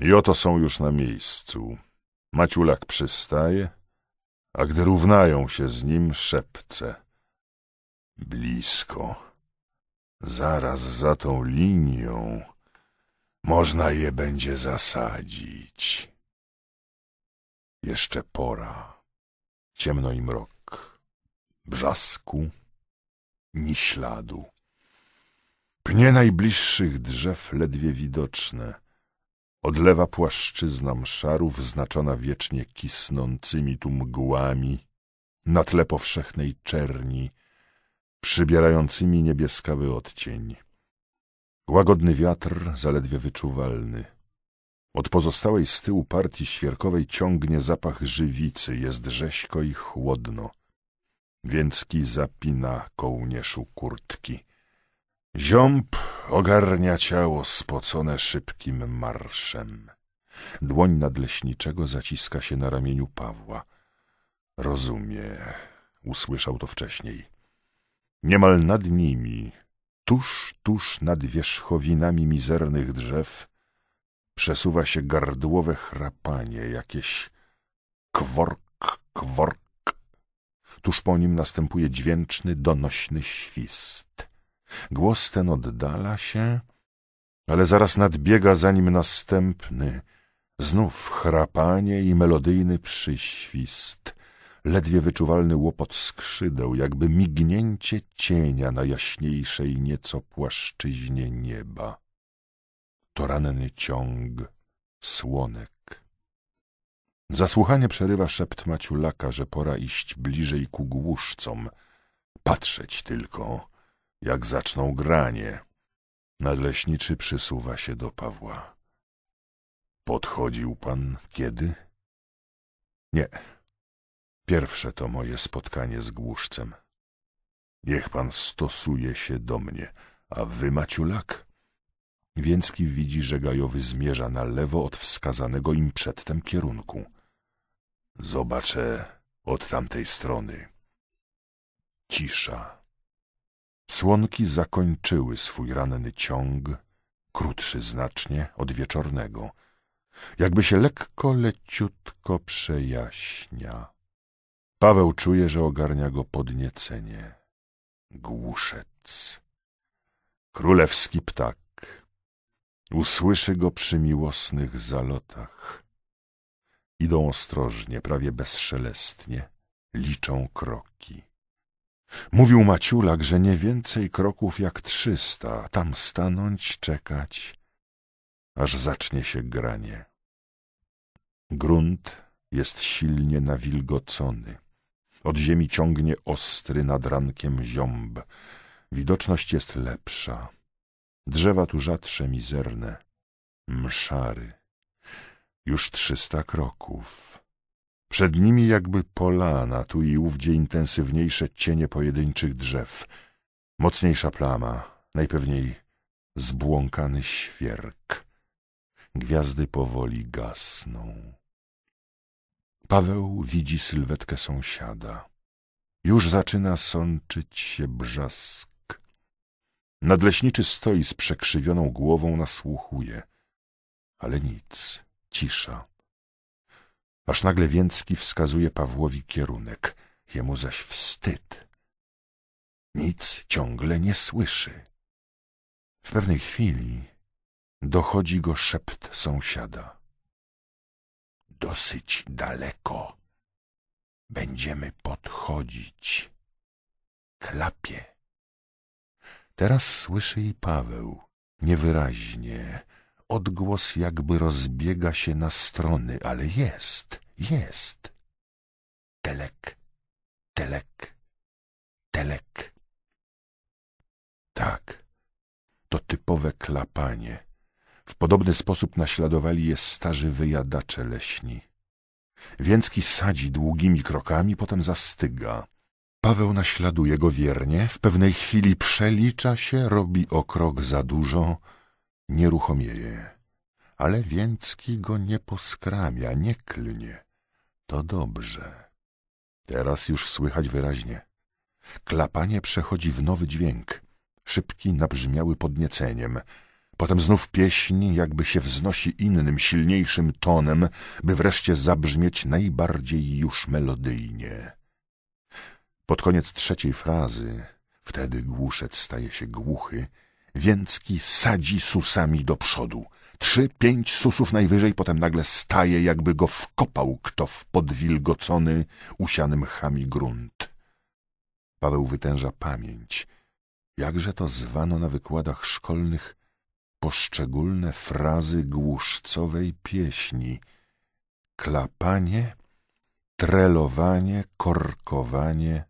I oto są już na miejscu. Maciulak przystaje, a gdy równają się z nim, szepce. Blisko. Zaraz za tą linią można je będzie zasadzić. Jeszcze pora. Ciemno i mrok. Brzasku, ni śladu. Pnie najbliższych drzew ledwie widoczne. Odlewa płaszczyzna mszarów znaczona wiecznie kisnącymi tu mgłami na tle powszechnej czerni, przybierającymi niebieskawy odcień. Łagodny wiatr, zaledwie wyczuwalny. Od pozostałej z tyłu partii świerkowej ciągnie zapach żywicy, jest rześko i chłodno. Więcki zapina kołnierzu kurtki. Ziąb ogarnia ciało spocone szybkim marszem. Dłoń nadleśniczego zaciska się na ramieniu Pawła. Rozumie, usłyszał to wcześniej. Niemal nad nimi, tuż nad wierzchowinami mizernych drzew, przesuwa się gardłowe chrapanie, jakieś kwork. Tuż po nim następuje dźwięczny, donośny świst. Głos ten oddala się, ale zaraz nadbiega za nim następny, znów chrapanie i melodyjny przyświst. Ledwie wyczuwalny łopot skrzydeł, jakby mignięcie cienia na jaśniejszej nieco płaszczyźnie nieba. To ranny ciąg słonek. Zasłuchanie przerywa szept Maciulaka, że pora iść bliżej ku głuszcom. Patrzeć tylko, jak zaczną granie. Nadleśniczy przysuwa się do Pawła. Podchodził pan kiedy? Nie. Pierwsze to moje spotkanie z głuszcem. Niech pan stosuje się do mnie, a wy, Maciulak? Więcki widzi, że Gajowy zmierza na lewo od wskazanego im przedtem kierunku. Zobaczę od tamtej strony. Cisza. Słonki zakończyły swój ranny ciąg, krótszy znacznie od wieczornego. Jakby się lekko, leciutko przejaśnia. Paweł czuje, że ogarnia go podniecenie. Głuszec. Królewski ptak. Usłyszy go przy miłosnych zalotach. Idą ostrożnie, prawie bezszelestnie. Liczą kroki. Mówił Maciulak, że nie więcej kroków jak 300. Tam stanąć, czekać, aż zacznie się granie. Grunt jest silnie nawilgocony. Od ziemi ciągnie ostry nad rankiem ziąb. Widoczność jest lepsza. Drzewa tu rzadsze, mizerne. Mszary. Już 300 kroków. Przed nimi jakby polana, tu i ówdzie intensywniejsze cienie pojedynczych drzew. Mocniejsza plama, najpewniej zbłąkany świerk. Gwiazdy powoli gasną. Paweł widzi sylwetkę sąsiada. Już zaczyna sączyć się brzask. Nadleśniczy stoi z przekrzywioną głową, nasłuchuje. Ale nic, cisza. Aż nagle Więcki wskazuje Pawłowi kierunek, jemu zaś wstyd. Nic ciągle nie słyszy. W pewnej chwili dochodzi go szept sąsiada. Dosyć daleko. Będziemy podchodzić. Klapie. Teraz słyszy i Paweł. Niewyraźnie. Odgłos jakby rozbiega się na strony, ale jest. Telek. Tak. To typowe klapanie. W podobny sposób naśladowali je starzy wyjadacze leśni. Więcki sadzi długimi krokami, potem zastyga. Paweł naśladuje go wiernie, w pewnej chwili przelicza się, robi o krok za dużo, nieruchomieje. Ale Więcki go nie poskramia, nie klnie. To dobrze. Teraz już słychać wyraźnie. Klapanie przechodzi w nowy dźwięk, szybki, nabrzmiały podnieceniem. Potem znów pieśń jakby się wznosi innym, silniejszym tonem, by wreszcie zabrzmieć najbardziej już melodyjnie. Pod koniec trzeciej frazy, wtedy głuszec staje się głuchy, Więcki sadzi susami do przodu. 3, 5 susów najwyżej, potem nagle staje, jakby go wkopał kto w podwilgocony, usianym chami grunt. Paweł wytęża pamięć. Jakże to zwano na wykładach szkolnych poszczególne frazy głuszcowej pieśni. Klapanie, trelowanie, korkowanie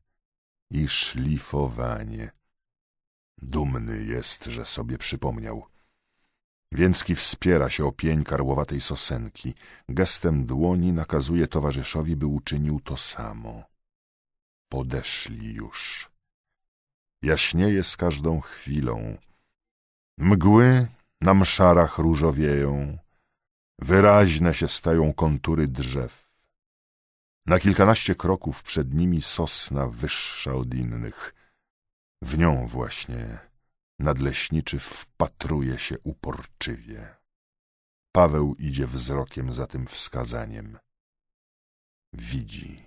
i szlifowanie. Dumny jest, że sobie przypomniał. Więcki wspiera się o pień karłowatej sosenki. Gestem dłoni nakazuje towarzyszowi, by uczynił to samo. Podeszli już. Jaśnieje z każdą chwilą. Mgły na mszarach różowieją. Wyraźne się stają kontury drzew. Na kilkanaście kroków przed nimi sosna wyższa od innych. W nią właśnie nadleśniczy wpatruje się uporczywie. Paweł idzie wzrokiem za tym wskazaniem. Widzi.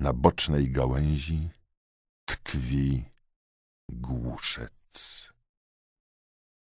Na bocznej gałęzi tkwi głuszec.